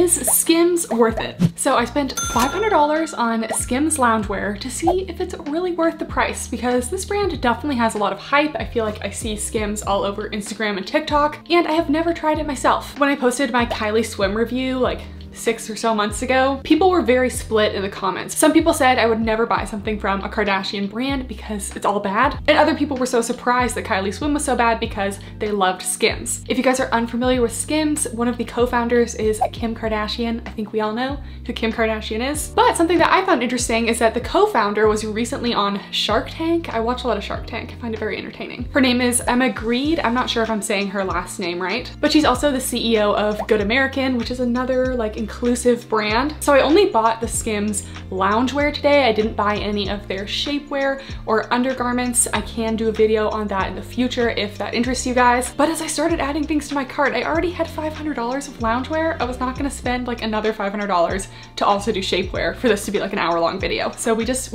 Is Skims worth it? So I spent $500 on Skims loungewear to see if it's really worth the price, because this brand definitely has a lot of hype. I feel like I see Skims all over Instagram and TikTok, and I have never tried it myself. When I posted my Kylie Swim review, like 6 or so months ago, people were very split in the comments. Some people said I would never buy something from a Kardashian brand because it's all bad, and other people were so surprised that Kylie Swim was so bad because they loved Skims. If you guys are unfamiliar with Skims, one of the co-founders is Kim Kardashian. I think we all know who Kim Kardashian is. But something that I found interesting is that the co-founder was recently on Shark Tank. I watch a lot of Shark Tank. I find it very entertaining. Her name is Emma Grede. I'm not sure if I'm saying her last name right, but she's also the CEO of Good American, which is another like inclusive brand. So I only bought the Skims loungewear today. I didn't buy any of their shapewear or undergarments. I can do a video on that in the future if that interests you guys. But as I started adding things to my cart, I already had $500 of loungewear. I was not gonna spend like another $500 to also do shapewear for this to be like an hour-long video. So we chose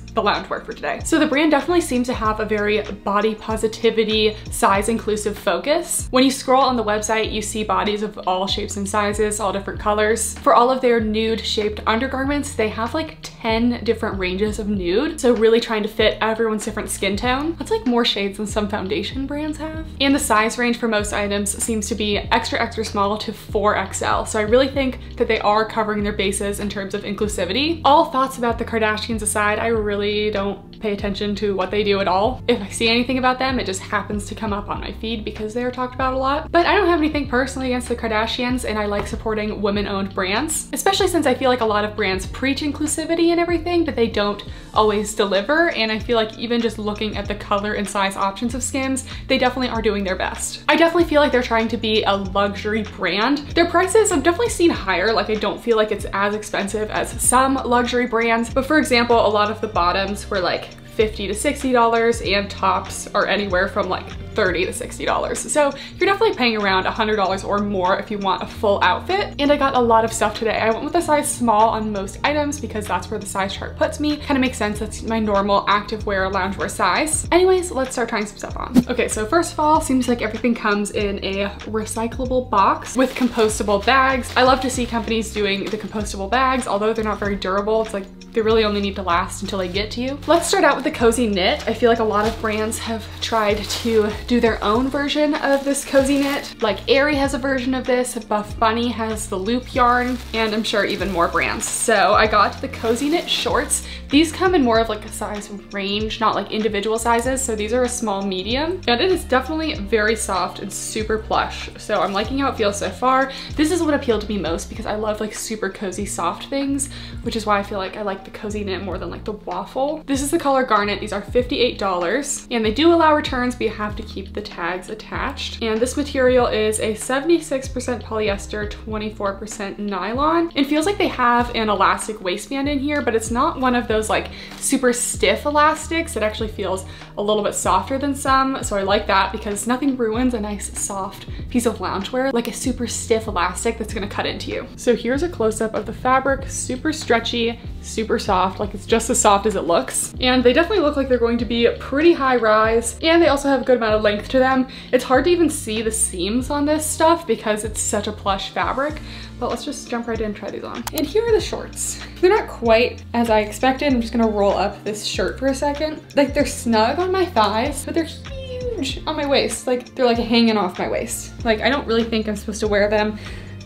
the loungewear for today. So the brand definitely seems to have a very body positivity, size inclusive focus. When you scroll on the website, you see bodies of all shapes and sizes, all different colors. For all of their nude shaped undergarments, they have like 10 different ranges of nude. So really trying to fit everyone's different skin tone. That's like more shades than some foundation brands have. And the size range for most items seems to be extra, extra small to 4XL. So I really think that they are covering their bases in terms of inclusivity. All thoughts about the Kardashians aside, I really don't pay attention to what they do at all. If I see anything about them, it just happens to come up on my feed because they're talked about a lot. But I don't have anything personally against the Kardashians, and I like supporting women-owned brands, especially since I feel like a lot of brands preach inclusivity and everything, but they don't always deliver. And I feel like even just looking at the color and size options of Skims, they definitely are doing their best. I definitely feel like they're trying to be a luxury brand. Their prices I've definitely seen higher. Like I don't feel like it's as expensive as some luxury brands. But for example, a lot of the bottoms were like $50 to $60, and tops are anywhere from like $30 to $60. So you're definitely paying around $100 or more if you want a full outfit. And I got a lot of stuff today. I went with a size small on most items because that's where the size chart puts me. Kind of makes sense. That's my normal activewear loungewear size. Anyways, let's start trying some stuff on. Okay, so first of all, seems like everything comes in a recyclable box with compostable bags. I love to see companies doing the compostable bags, although they're not very durable. It's like they really only need to last until they get to you. Let's start out with the cozy knit. I feel like a lot of brands have tried to do their own version of this cozy knit. Like Aerie has a version of this, Buffbunny has the loop yarn, and I'm sure even more brands. So I got the cozy knit shorts. These come in more of like a size range, not like individual sizes. So these are a small medium, and it is definitely very soft and super plush. So I'm liking how it feels so far. This is what appealed to me most because I love like super cozy soft things, which is why I feel like I like the cozy knit more than like the waffle. This is the color garnet. These are $58, and they do allow returns, but you have to keep the tags attached. And this material is a 76% polyester, 24% nylon, and feels like they have an elastic waistband in here, but it's not one of those like super stiff elastics. It actually feels a little bit softer than some. So I like that because nothing ruins a nice soft piece of loungewear like a super stiff elastic that's gonna cut into you. So here's a close-up of the fabric. Super stretchy, super soft, like it's just as soft as it looks. And they definitely look like they're going to be pretty high rise, and they also have a good amount of length to them. It's hard to even see the seams on this stuff because it's such a plush fabric, but let's just jump right in and try these on. And here are the shorts. They're not quite as I expected. I'm just gonna roll up this shirt for a second. Like they're snug on my thighs, but they're huge on my waist. Like they're like hanging off my waist. Like I don't really think I'm supposed to wear them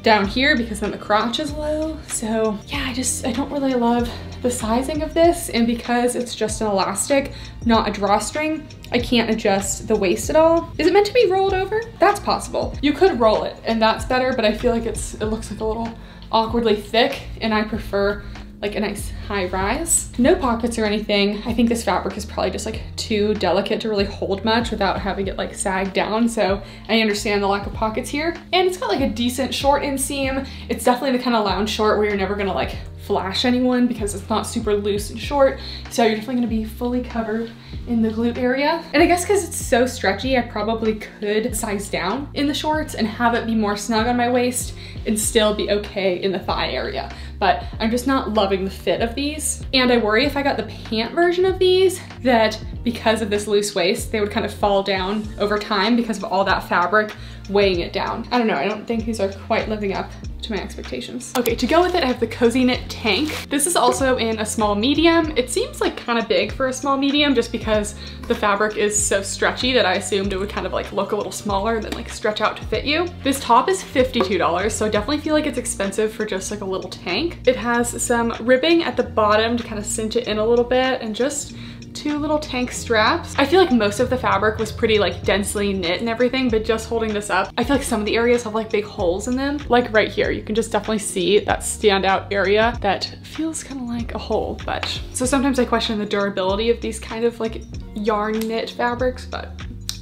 down here because then the crotch is low. So yeah, I don't really love the sizing of this, and because it's just an elastic, not a drawstring, I can't adjust the waist at all. Is it meant to be rolled over? That's possible. You could roll it and that's better, but I feel like it looks like a little awkwardly thick, and I prefer like a nice high rise. No pockets or anything. I think this fabric is probably just like too delicate to really hold much without having it like sag down. So I understand the lack of pockets here. And it's got like a decent short inseam. It's definitely the kind of lounge short where you're never gonna like flash anyone because it's not super loose and short. So you're definitely gonna be fully covered in the glute area. And I guess because it's so stretchy, I probably could size down in the shorts and have it be more snug on my waist and still be okay in the thigh area. But I'm just not loving the fit of these. And I worry if I got the pant version of these that because of this loose waist, they would kind of fall down over time because of all that fabric weighing it down. I don't know, I don't think these are quite living up to my expectations. Okay, to go with it, I have the Cozy Knit Tank. This is also in a small medium. It seems like kind of big for a small medium just because the fabric is so stretchy that I assumed it would kind of like look a little smaller and then like stretch out to fit you. This top is $52, so I definitely feel like it's expensive for just like a little tank. It has some ribbing at the bottom to kind of cinch it in a little bit and just two little tank straps. I feel like most of the fabric was pretty like densely knit and everything, but just holding this up, I feel like some of the areas have like big holes in them. Like right here, you can just definitely see that standout area that feels kind of like a hole, but. So sometimes I question the durability of these kind of like yarn knit fabrics, but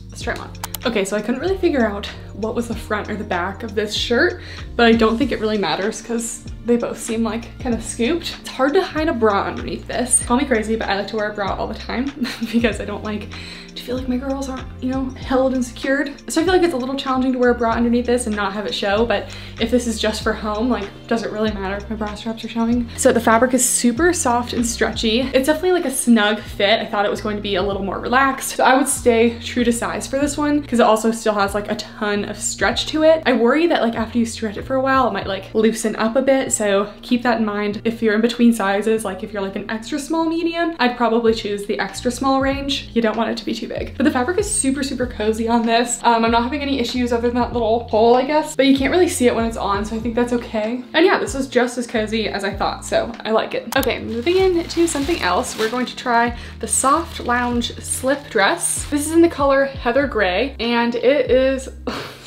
let's try them on. Okay, so I couldn't really figure out what was the front or the back of this shirt, but I don't think it really matters because they both seem like kind of scooped. It's hard to hide a bra underneath this. Call me crazy, but I like to wear a bra all the time because I don't like to feel like my girls aren't, you know, held and secured. So I feel like it's a little challenging to wear a bra underneath this and not have it show, but if this is just for home, like, does it really matter if my bra straps are showing? So the fabric is super soft and stretchy. It's definitely like a snug fit. I thought it was going to be a little more relaxed. So I would stay true to size for this one because it also still has like a ton of stretch to it. I worry that like after you stretch it for a while, it might like loosen up a bit. So keep that in mind if you're in between sizes, like if you're like an extra small medium, I'd probably choose the extra small range. You don't want it to be too big. But the fabric is super, super cozy on this. I'm not having any issues other than that little hole, I guess, but you can't really see it when it's on. So I think that's okay. And yeah, this was just as cozy as I thought. So I like it. Okay, moving into something else. We're going to try the Soft Lounge Slip Dress. This is in the color Heather Gray and it is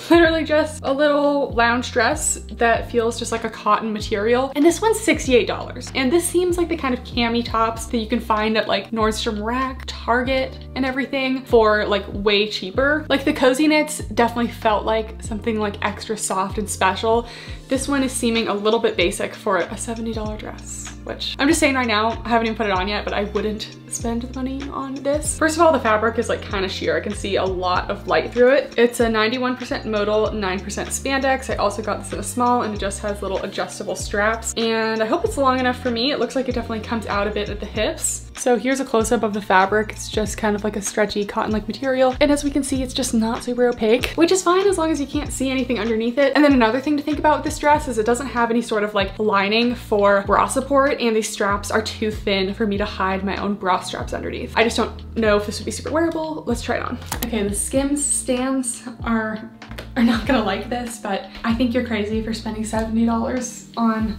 literally just a little lounge dress that feels just like a cotton material. And this one's $68. And this seems like the kind of cami tops that you can find at like Nordstrom Rack, Target, and everything for like way cheaper. Like the Cozy Knits definitely felt like something like extra soft and special. This one is seeming a little bit basic for a $70 dress, which I'm just saying right now, I haven't even put it on yet, but I wouldn't spend the money on this. First of all, the fabric is like kind of sheer. I can see a lot of light through it. It's a 91% modal, 9% spandex. I also got this in a small and it just has little adjustable straps. And I hope it's long enough for me. It looks like it definitely comes out a bit at the hips. So here's a close-up of the fabric. It's just kind of like a stretchy cotton-like material. And as we can see, it's just not super opaque, which is fine as long as you can't see anything underneath it. And then another thing to think about with this dress is it doesn't have any sort of like lining for bra support and these straps are too thin for me to hide my own bra straps underneath. I just don't know if this would be super wearable. Let's try it on. Okay, the Skims stands are not gonna like this, but I think you're crazy for spending $70 on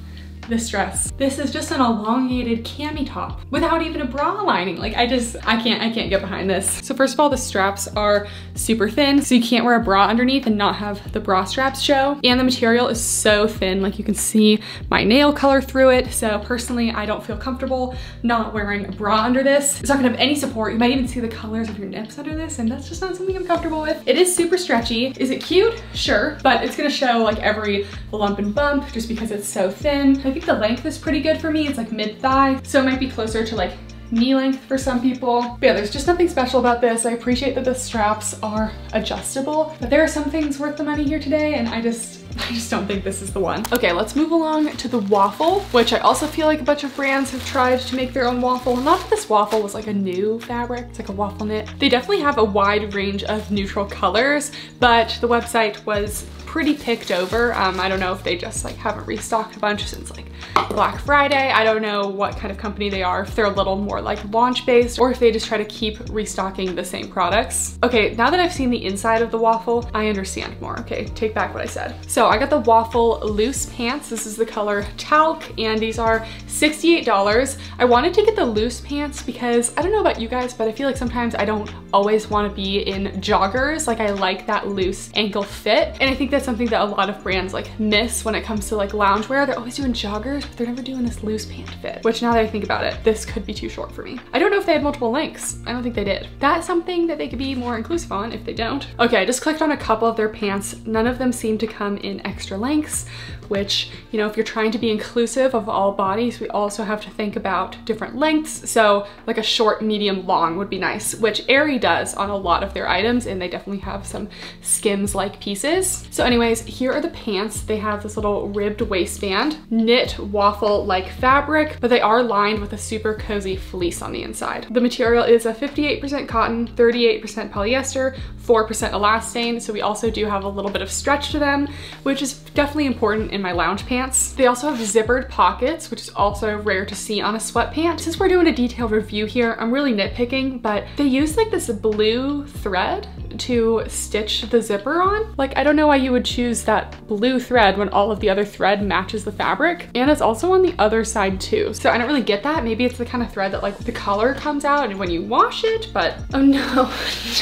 this dress. This is just an elongated cami top without even a bra lining. Like I can't get behind this. So first of all, the straps are super thin. So you can't wear a bra underneath and not have the bra straps show. And the material is so thin. Like you can see my nail color through it. So personally, I don't feel comfortable not wearing a bra under this. It's not gonna have any support. You might even see the colors of your nips under this. And that's just not something I'm comfortable with. It is super stretchy. Is it cute? Sure. But it's gonna show like every lump and bump just because it's so thin. I think the length is pretty good for me. It's like mid-thigh, so it might be closer to like knee length for some people. But yeah, there's just nothing special about this. I appreciate that the straps are adjustable, but there are some things worth the money here today, and I just don't think this is the one. Okay, let's move along to the waffle, which I also feel like a bunch of brands have tried to make their own waffle. Not that this waffle was like a new fabric, it's like a waffle knit. They definitely have a wide range of neutral colors, but the website was pretty picked over. I don't know if they just like haven't restocked a bunch since like Black Friday. I don't know what kind of company they are, if they're a little more like launch based or if they just try to keep restocking the same products. Okay, now that I've seen the inside of the waffle, I understand more. Okay, take back what I said. So I got the waffle loose pants. This is the color talc and these are $68. I wanted to get the loose pants because I don't know about you guys, but I feel like sometimes I don't always want to be in joggers. Like I like that loose ankle fit. And I think that's something that a lot of brands like miss when it comes to like loungewear. They're always doing joggers, but they're never doing this loose pant fit, which now that I think about it, this could be too short for me. I don't know if they had multiple lengths. I don't think they did. That's something that they could be more inclusive on if they don't. Okay, I just clicked on a couple of their pants. None of them seem to come in extra lengths, which, you know, if you're trying to be inclusive of all bodies, we also have to think about different lengths. So like a short, medium, long would be nice, which Aerie does on a lot of their items. And they definitely have some Skims like pieces. So anyways, here are the pants. They have this little ribbed waistband, knit waffle-like fabric, but they are lined with a super cozy fleece on the inside. The material is a 58% cotton, 38% polyester, 4% elastane, so we also do have a little bit of stretch to them, which is definitely important in my lounge pants. They also have zippered pockets, which is also rare to see on a sweatpant. Since we're doing a detailed review here, I'm really nitpicking, but they use like this blue thread to stitch the zipper on. Like, I don't know why you would choose that blue thread when all of the other thread matches the fabric. And it's also on the other side too. So I don't really get that. Maybe it's the kind of thread that like the color comes out and when you wash it, but oh no,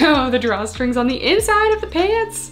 no, the drawstring's on the inside of the pants.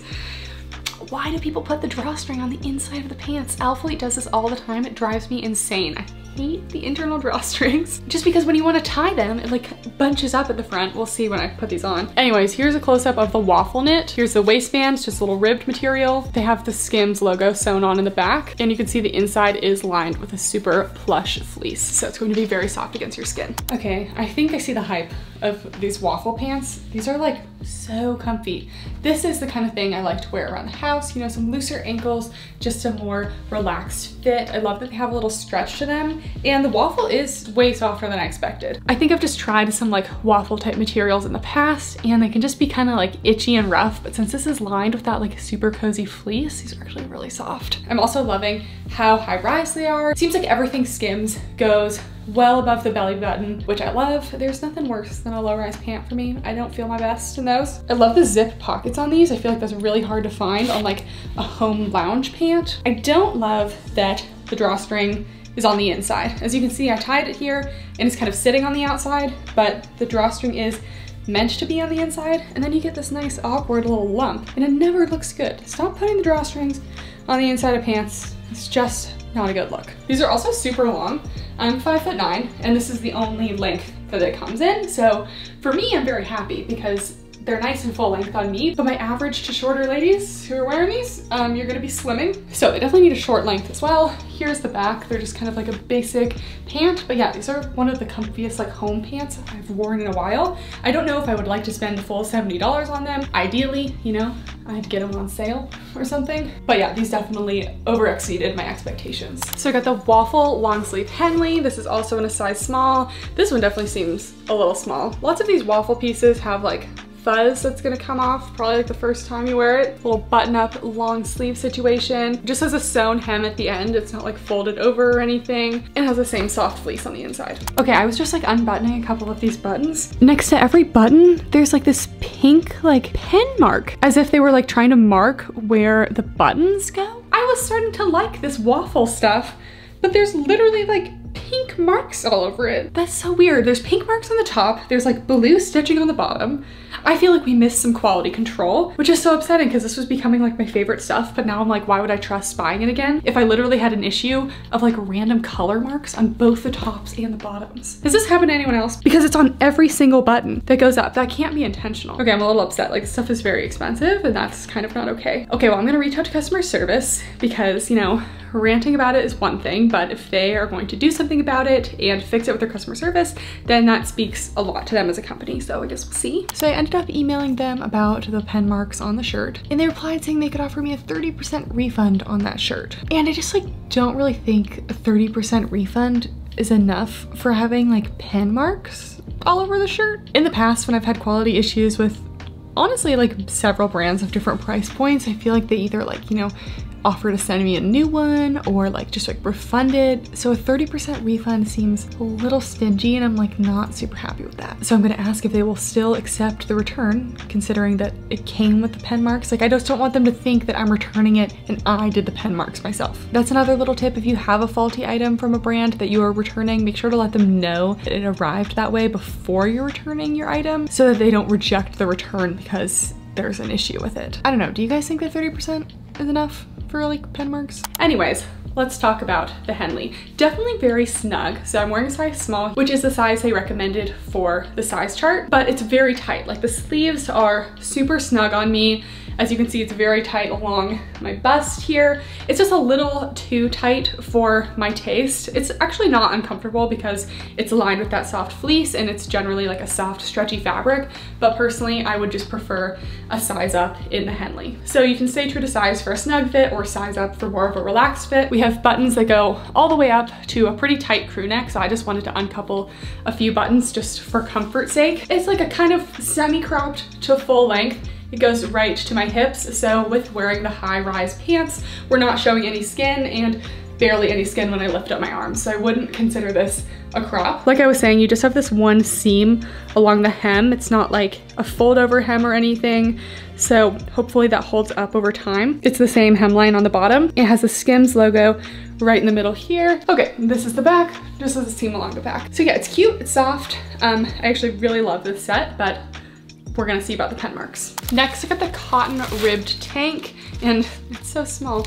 Why do people put the drawstring on the inside of the pants? Alphalete does this all the time. It drives me insane. I hate the internal drawstrings. Just because when you want to tie them, it like bunches up at the front. We'll see when I put these on. Anyways, here's a close-up of the waffle knit. Here's the waistband, just a little ribbed material. They have the Skims logo sewn on in the back, and you can see the inside is lined with a super plush fleece. So it's going to be very soft against your skin. Okay, I think I see the hype of these waffle pants. These are like so comfy. This is the kind of thing I like to wear around the house, you know, some looser ankles, just a more relaxed fit. I love that they have a little stretch to them. And the waffle is way softer than I expected. I think I've just tried some like waffle type materials in the past and they can just be kind of like itchy and rough, but since this is lined with that like super cozy fleece, these are actually really soft. I'm also loving how high rise they are. It seems like everything Skims goes well above the belly button, which I love. There's nothing worse than a low-rise pant for me. I don't feel my best in those. I love the zip pockets on these. I feel like that's really hard to find on like a home lounge pant. I don't love that the drawstring is on the inside. As you can see, I tied it here and it's kind of sitting on the outside, but the drawstring is meant to be on the inside, and then you get this nice awkward little lump and it never looks good. Stop putting the drawstrings on the inside of pants. It's just not a good look. These are also super long. I'm 5'9" and this is the only length that it comes in. So for me, I'm very happy because they're nice and full length on me, but my average to shorter ladies who are wearing these, you're gonna be slimming. So they definitely need a short length as well. Here's the back. They're just kind of like a basic pant, but yeah, these are one of the comfiest like home pants I've worn in a while. I don't know if I would like to spend the full $70 on them. Ideally, you know, I'd get them on sale or something. But yeah, these definitely over exceeded my expectations. So I got the waffle long sleeve Henley. This is also in a size small. This one definitely seems a little small. Lots of these waffle pieces have like fuzz that's gonna come off probably like the first time you wear it. Little button up long sleeve situation. Just has a sewn hem at the end. It's not like folded over or anything. It has the same soft fleece on the inside. Okay, I was just like unbuttoning a couple of these buttons. Next to every button, there's like this pink like pen mark, as if they were like trying to mark where the buttons go. I was starting to like this waffle stuff, but there's literally like pink marks all over it. That's so weird. There's pink marks on the top. There's like blue stitching on the bottom. I feel like we missed some quality control, which is so upsetting because this was becoming like my favorite stuff, but now I'm like, why would I trust buying it again if I literally had an issue of like random color marks on both the tops and the bottoms? Does this happen to anyone else? Because it's on every single button that goes up. That can't be intentional. Okay, I'm a little upset. Like, stuff is very expensive and that's kind of not okay. Okay, well, I'm gonna reach out to customer service because, you know, ranting about it is one thing, but if they are going to do something about it and fix it with their customer service, then that speaks a lot to them as a company. So I guess we'll see. So I ended up emailing them about the pen marks on the shirt, and they replied saying they could offer me a 30% refund on that shirt. And I just like don't really think a 30% refund is enough for having like pen marks all over the shirt. In the past, when I've had quality issues with honestly like several brands of different price points, I feel like they either like, you know, offer to send me a new one or like just like refund it. So a 30% refund seems a little stingy and I'm like not super happy with that. So I'm gonna ask if they will still accept the return, considering that it came with the pen marks. Like, I just don't want them to think that I'm returning it and I did the pen marks myself. That's another little tip. If you have a faulty item from a brand that you are returning, make sure to let them know that it arrived that way before you're returning your item so that they don't reject the return because there's an issue with it. I don't know, do you guys think that 30% is enough for like pen marks. Anyways, let's talk about the Henley. Definitely very snug. So I'm wearing a size small, which is the size they recommended for the size chart, but it's very tight. Like the sleeves are super snug on me. As you can see, it's very tight along my bust here. It's just a little too tight for my taste. It's actually not uncomfortable because it's lined with that soft fleece and it's generally like a soft, stretchy fabric. But personally, I would just prefer a size up in the Henley. So you can stay true to size for a snug fit or size up for more of a relaxed fit. We have buttons that go all the way up to a pretty tight crew neck. So I just wanted to uncouple a few buttons just for comfort's sake. It's like a kind of semi-cropped to full length. It goes right to my hips, so with wearing the high-rise pants, we're not showing any skin and barely any skin when I lift up my arms, so I wouldn't consider this a crop. Like I was saying, you just have this one seam along the hem. It's not like a fold-over hem or anything, so hopefully that holds up over time. It's the same hemline on the bottom. It has the Skims logo right in the middle here. Okay, this is the back, just as a seam along the back. So yeah, it's cute, it's soft. I actually really love this set, but we're gonna see about the pen marks. Next, I got the cotton ribbed tank, and it's so small.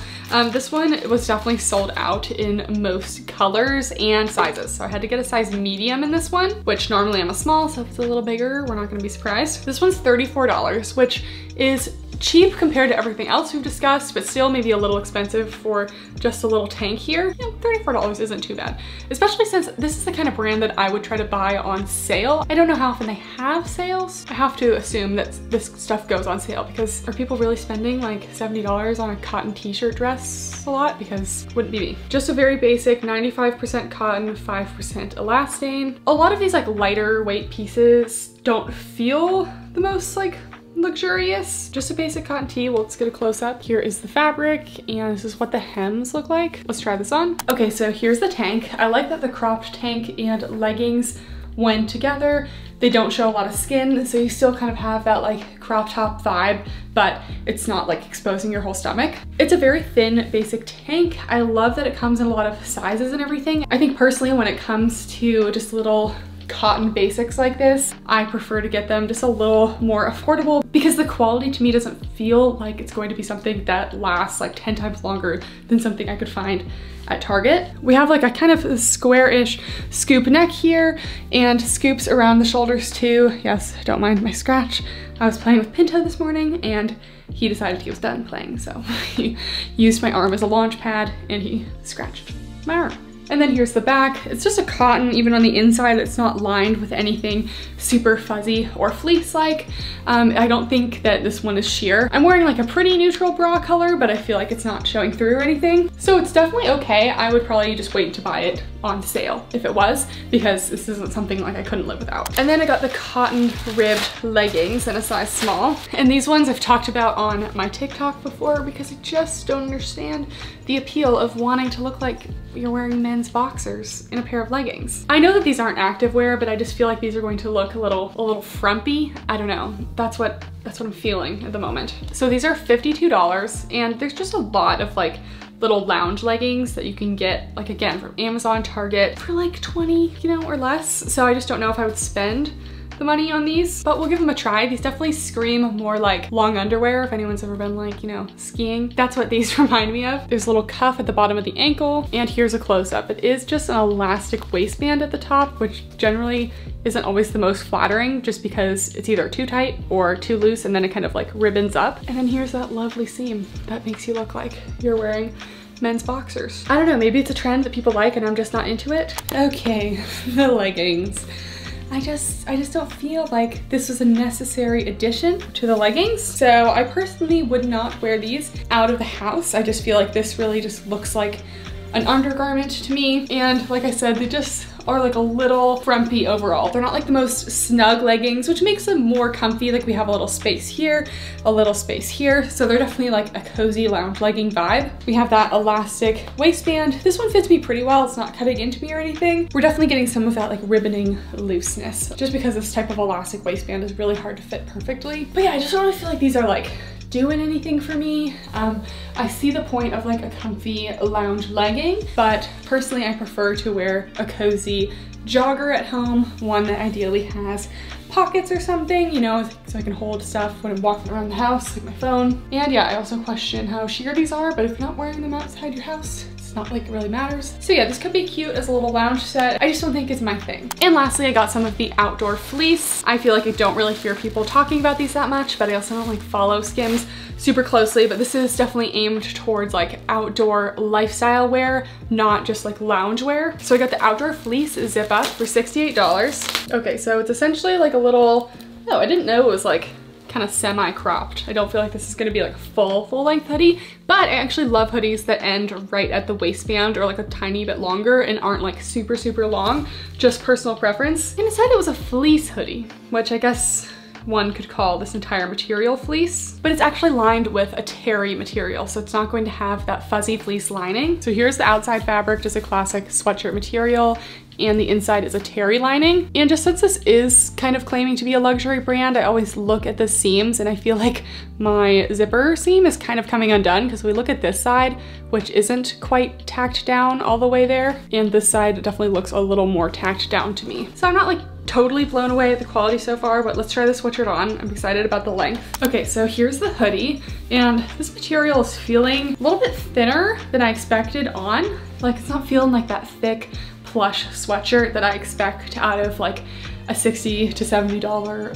This one was definitely sold out in most colors and sizes, so I had to get a size medium in this one, which normally I'm a small, so if it's a little bigger, we're not gonna be surprised. This one's $34, which is cheap compared to everything else we've discussed, but still maybe a little expensive for just a little tank here. You know, $34 isn't too bad, especially since this is the kind of brand that I would try to buy on sale. I don't know how often they have sales. I have to assume that this stuff goes on sale, because are people really spending like $70 on a cotton t-shirt dress a lot? Because wouldn't be me. Just a very basic 95% cotton, 5% elastane. A lot of these like lighter weight pieces don't feel the most like luxurious. Just a basic cotton tee. Well, let's get a close up. Here is the fabric, and this is what the hems look like. Let's try this on. Okay, so here's the tank. I like that the cropped tank and leggings went together. They don't show a lot of skin, so you still kind of have that like crop top vibe, but it's not like exposing your whole stomach. It's a very thin basic tank. I love that it comes in a lot of sizes and everything. I think personally when it comes to just little cotton basics like this, I prefer to get them just a little more affordable, because the quality to me doesn't feel like it's going to be something that lasts like 10 times longer than something I could find at Target. We have like a kind of square-ish scoop neck here and scoops around the shoulders too. Yes, don't mind my scratch. I was playing with Pinto this morning and he decided he was done playing, so he used my arm as a launch pad and he scratched my arm. And then here's the back. It's just a cotton, even on the inside. It's not lined with anything super fuzzy or fleece-like. I don't think that this one is sheer. I'm wearing like a pretty neutral bra color, but I feel like it's not showing through or anything. So it's definitely okay. I would probably just wait to buy it on sale if it was, because this isn't something like I couldn't live without. And then I got the cotton ribbed leggings in a size small. And these ones I've talked about on my TikTok before, because I just don't understand the appeal of wanting to look like you're wearing men's boxers in a pair of leggings. I know that these aren't activewear, but I just feel like these are going to look a little frumpy. I don't know. That's what I'm feeling at the moment. So these are $52, and there's just a lot of like little lounge leggings that you can get, like again, from Amazon, Target, for like 20, you know, or less. So I just don't know if I would spend the money on these, but we'll give them a try. These definitely scream more like long underwear, if anyone's ever been like, you know, skiing. That's what these remind me of. There's a little cuff at the bottom of the ankle, and here's a close-up. It is just an elastic waistband at the top, which generally isn't always the most flattering, just because it's either too tight or too loose, and then it kind of like ribbons up. And then here's that lovely seam that makes you look like you're wearing men's boxers. I don't know, maybe it's a trend that people like and I'm just not into it. Okay, the leggings. I just don't feel like this was a necessary addition to the leggings. So I personally would not wear these out of the house. I just feel like this really just looks like an undergarment to me. And like I said, they just are like a little frumpy overall. They're not like the most snug leggings, which makes them more comfy. Like we have a little space here, a little space here. So they're definitely like a cozy lounge legging vibe. We have that elastic waistband. This one fits me pretty well. It's not cutting into me or anything. We're definitely getting some of that like ribboning looseness, just because this type of elastic waistband is really hard to fit perfectly. But yeah, I just don't really feel like these are like doing anything for me. I see the point of like a comfy lounge legging, but personally I prefer to wear a cozy jogger at home, one that ideally has pockets or something, you know, so I can hold stuff when I'm walking around the house, like my phone. And yeah, I also question how sheer these are, but if you're not wearing them outside your house, not like it really matters. So yeah, this could be cute as a little lounge set. I just don't think it's my thing. And lastly, I got some of the outdoor fleece. I feel like I don't really hear people talking about these that much, but I also don't like follow Skims super closely, but this is definitely aimed towards like outdoor lifestyle wear, not just like lounge wear. So I got the outdoor fleece zip up for $68. Okay, so it's essentially like a little, oh, I didn't know it was like kind of semi-cropped. I don't feel like this is gonna be like a full length hoodie, but I actually love hoodies that end right at the waistband or like a tiny bit longer and aren't like super long, just personal preference. And it said it was a fleece hoodie, which I guess one could call this entire material fleece, but it's actually lined with a terry material, so it's not going to have that fuzzy fleece lining. So here's the outside fabric, just a classic sweatshirt material, and the inside is a terry lining. And just since this is kind of claiming to be a luxury brand, I always look at the seams and I feel like my zipper seam is kind of coming undone because we look at this side, which isn't quite tacked down all the way there. And this side definitely looks a little more tacked down to me. So I'm not like totally blown away at the quality so far, but let's try this sweatshirt on. I'm excited about the length. Okay, so here's the hoodie, and this material is feeling a little bit thinner than I expected on. Like it's not feeling like that thick, plush sweatshirt that I expect out of like a $60 to $70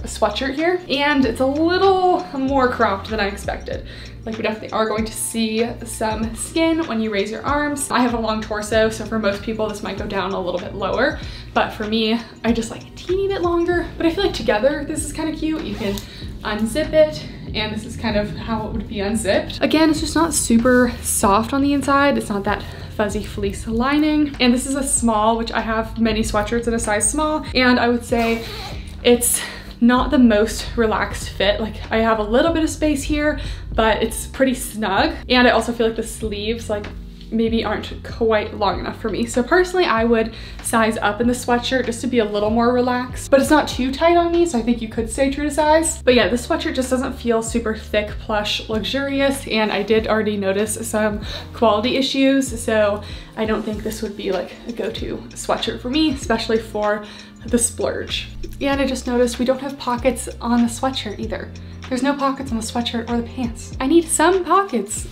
sweatshirt here. And it's a little more cropped than I expected. Like we definitely are going to see some skin when you raise your arms. I have a long torso, so for most people this might go down a little bit lower, but for me, I just like a teeny bit longer. But I feel like together this is kind of cute. You can unzip it, and this is kind of how it would be unzipped. Again, it's just not super soft on the inside. It's not that fuzzy fleece lining. And this is a small, which I have many sweatshirts in a size small, and I would say it's not the most relaxed fit. Like I have a little bit of space here, but it's pretty snug. And I also feel like the sleeves like maybe aren't quite long enough for me. So personally, I would size up in the sweatshirt just to be a little more relaxed, but it's not too tight on me, so I think you could stay true to size. But yeah, this sweatshirt just doesn't feel super thick, plush, luxurious, and I did already notice some quality issues, so I don't think this would be like a go-to sweatshirt for me, especially for the splurge. And I just noticed we don't have pockets on the sweatshirt either. There's no pockets on the sweatshirt or the pants. I need some pockets.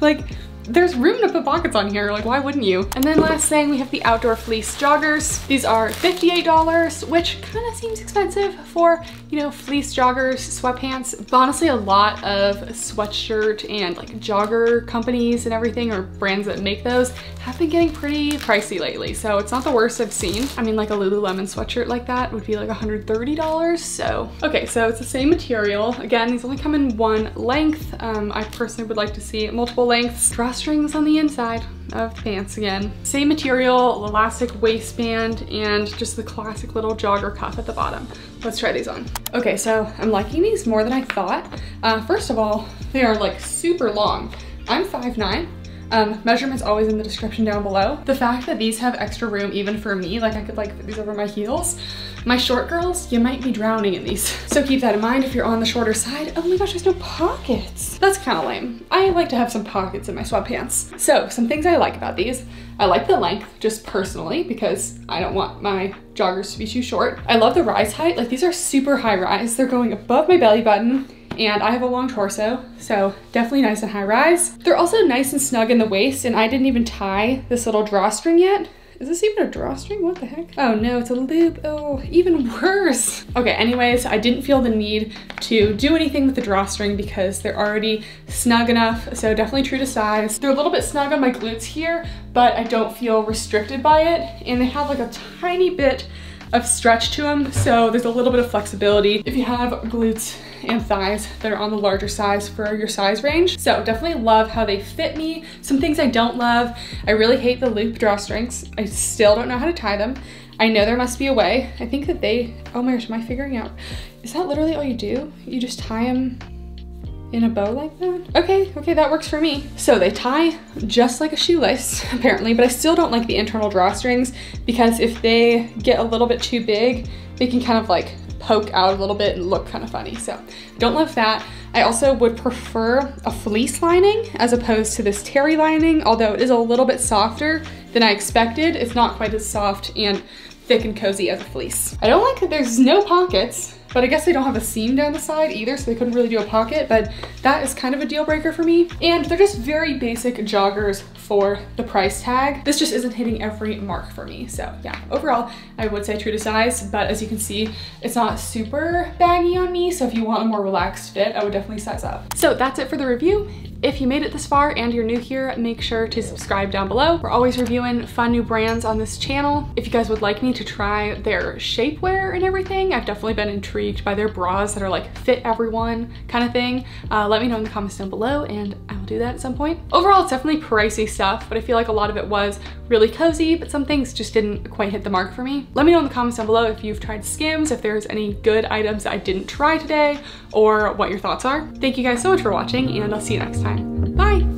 Like, there's room to put pockets on here, like why wouldn't you? And then last thing, we have the outdoor fleece joggers. These are $58, which kind of seems expensive for, you know, fleece joggers, sweatpants. But honestly, a lot of sweatshirt and like jogger companies and everything, or brands that make those, have been getting pretty pricey lately. So it's not the worst I've seen. I mean, like a Lululemon sweatshirt like that would be like $130. So, okay, so it's the same material. Again, these only come in one length. I personally would like to see multiple lengths. Drawstrings on the inside of pants again. Same material, elastic waistband, and just the classic little jogger cuff at the bottom. Let's try these on. Okay, so I'm liking these more than I thought. First of all, they are like super long. I'm 5'9". Measurements always in the description down below. The fact that these have extra room even for me, like I could like put these over my heels. My short girls, you might be drowning in these. So keep that in mind if you're on the shorter side. Oh my gosh, there's no pockets. That's kind of lame. I like to have some pockets in my sweatpants. So some things I like about these. I like the length just personally because I don't want my joggers to be too short. I love the rise height. Like these are super high rise. They're going above my belly button. And I have a long torso, so definitely nice and high rise. They're also nice and snug in the waist, and I didn't even tie this little drawstring yet. Is this even a drawstring? What the heck? Oh no, it's a loop. Oh, even worse. Okay, anyways, I didn't feel the need to do anything with the drawstring because they're already snug enough, so definitely true to size. They're a little bit snug on my glutes here, but I don't feel restricted by it, and they have like a tiny bit of stretch to them, so there's a little bit of flexibility if you have glutes and thighs that are on the larger size for your size range. So definitely love how they fit me. Some things I don't love, I really hate the loop drawstrings. I still don't know how to tie them. I know there must be a way. I think that they, oh my gosh, am I figuring out? Is that literally all you do? You just tie them in a bow like that? Okay, that works for me. So they tie just like a shoelace apparently, but I still don't like the internal drawstrings because if they get a little bit too big, they can kind of like poke out a little bit and look kind of funny. So don't love that. I also would prefer a fleece lining as opposed to this terry lining, although it is a little bit softer than I expected. It's not quite as soft and thick and cozy as a fleece. I don't like that there's no pockets, but I guess they don't have a seam down the side either, so they couldn't really do a pocket, but that is kind of a deal breaker for me. And they're just very basic joggers for the price tag. This just isn't hitting every mark for me. So yeah, overall, I would say true to size, but as you can see, it's not super baggy on me. So if you want a more relaxed fit, I would definitely size up. So that's it for the review. If you made it this far and you're new here, make sure to subscribe down below. We're always reviewing fun new brands on this channel. If you guys would like me to try their shapewear and everything, I've definitely been intrigued by their bras that are like fit everyone kind of thing. Let me know in the comments down below and I will do that at some point. Overall, it's definitely pricey stuff, but I feel like a lot of it was really cozy, but some things just didn't quite hit the mark for me. Let me know in the comments down below if you've tried Skims, if there's any good items that I didn't try today, or what your thoughts are. Thank you guys so much for watching, and I'll see you next time. Bye!